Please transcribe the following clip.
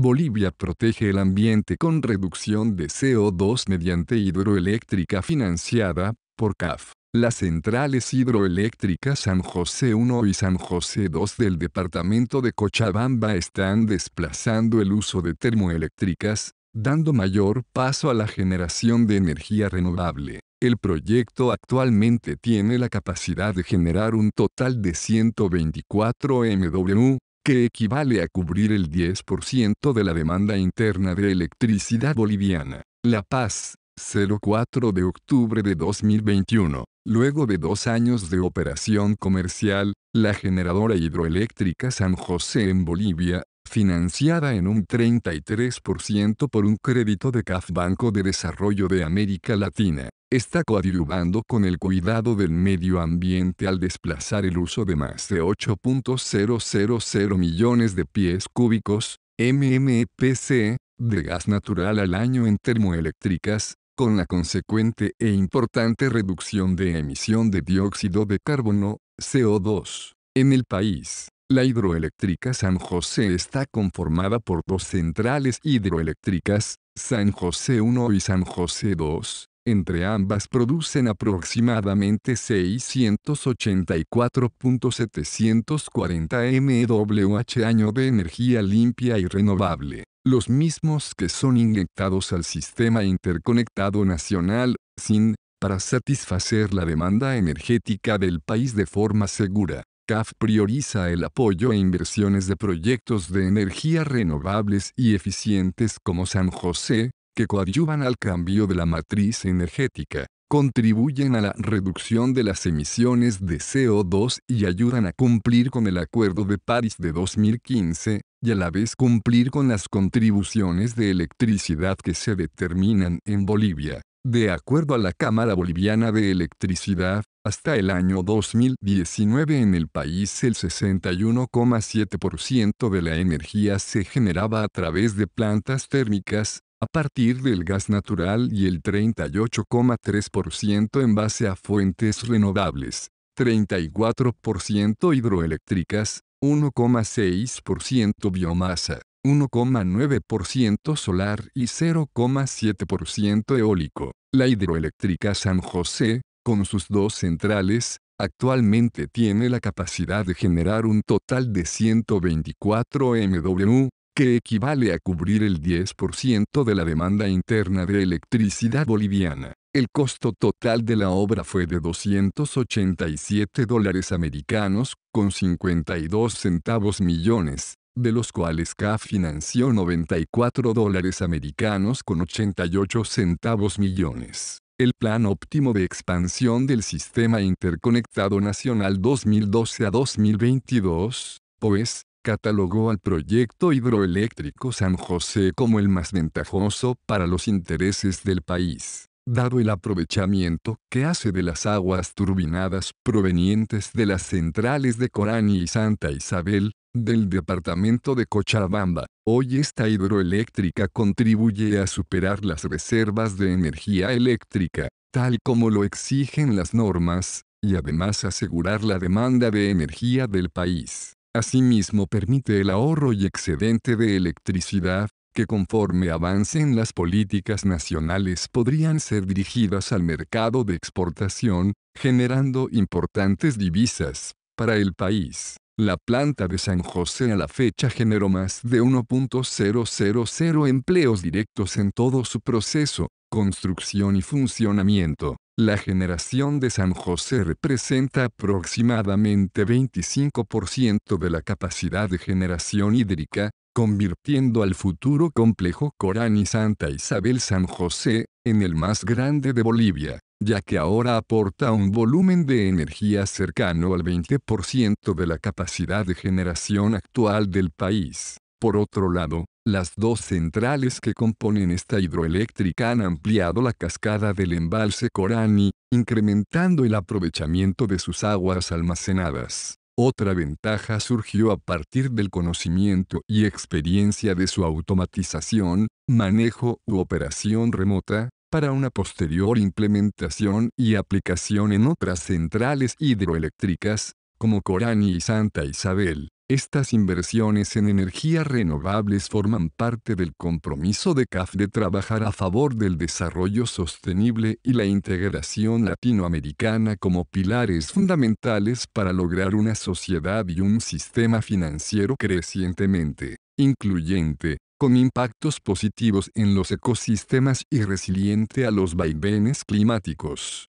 Bolivia protege el ambiente con reducción de CO2 mediante hidroeléctrica financiada por CAF. Las centrales hidroeléctricas San José 1 y San José 2 del departamento de Cochabamba están desplazando el uso de termoeléctricas, dando mayor paso a la generación de energía renovable. El proyecto actualmente tiene la capacidad de generar un total de 124 MW, que equivale a cubrir el 10% de la demanda interna de electricidad boliviana. La Paz, 04 de octubre de 2021. Luego de 2 años de operación comercial, la generadora hidroeléctrica San José en Bolivia, financiada en un 33% por un crédito de CAF Banco de Desarrollo de América Latina, está coadyuvando con el cuidado del medio ambiente al desplazar el uso de más de 8.000 millones de pies cúbicos, MMPC, de gas natural al año en termoeléctricas, con la consecuente e importante reducción de emisión de dióxido de carbono, CO2, en el país. La hidroeléctrica San José está conformada por 2 centrales hidroeléctricas, San José 1 y San José 2, entre ambas producen aproximadamente 684.740 MWh año de energía limpia y renovable, los mismos que son inyectados al Sistema Interconectado Nacional, SIN, para satisfacer la demanda energética del país de forma segura. CAF prioriza el apoyo a inversiones de proyectos de energía renovables y eficientes como San José, que coadyuvan al cambio de la matriz energética, contribuyen a la reducción de las emisiones de CO2 y ayudan a cumplir con el Acuerdo de París de 2015, y a la vez cumplir con las contribuciones de electricidad que se determinan en Bolivia. De acuerdo a la Cámara Boliviana de Electricidad, hasta el año 2019 en el país el 61,7% de la energía se generaba a través de plantas térmicas, a partir del gas natural y el 38,3% en base a fuentes renovables, 34% hidroeléctricas, 1,6% biomasa, 1,9% solar y 0,7% eólico. La hidroeléctrica San José, con sus 2 centrales, actualmente tiene la capacidad de generar un total de 124 MW, que equivale a cubrir el 10% de la demanda interna de electricidad boliviana. El costo total de la obra fue de $287 americanos, con 52 centavos millones, de los cuales CAF financió $94 americanos con 88 centavos millones. El Plan Óptimo de Expansión del Sistema Interconectado Nacional 2012 a 2022, POES, catalogó al proyecto hidroeléctrico San José como el más ventajoso para los intereses del país, dado el aprovechamiento que hace de las aguas turbinadas provenientes de las centrales de Corani y Santa Isabel, del departamento de Cochabamba. Hoy esta hidroeléctrica contribuye a superar las reservas de energía eléctrica, tal como lo exigen las normas, y además asegurar la demanda de energía del país. Asimismo permite el ahorro y excedente de electricidad, que conforme avancen las políticas nacionales podrían ser dirigidas al mercado de exportación, generando importantes divisas para el país. La planta de San José a la fecha generó más de 1,000 empleos directos en todo su proceso, construcción y funcionamiento. La generación de San José representa aproximadamente 25% de la capacidad de generación hídrica, convirtiendo al futuro complejo Corani Santa Isabel San José en el más grande de Bolivia, ya que ahora aporta un volumen de energía cercano al 20% de la capacidad de generación actual del país. Por otro lado, las 2 centrales que componen esta hidroeléctrica han ampliado la cascada del embalse Corani, incrementando el aprovechamiento de sus aguas almacenadas. Otra ventaja surgió a partir del conocimiento y experiencia de su automatización, manejo u operación remota, para una posterior implementación y aplicación en otras centrales hidroeléctricas, como Corani y Santa Isabel. Estas inversiones en energías renovables forman parte del compromiso de CAF de trabajar a favor del desarrollo sostenible y la integración latinoamericana como pilares fundamentales para lograr una sociedad y un sistema financiero crecientemente incluyente, con impactos positivos en los ecosistemas y resiliente a los vaivenes climáticos.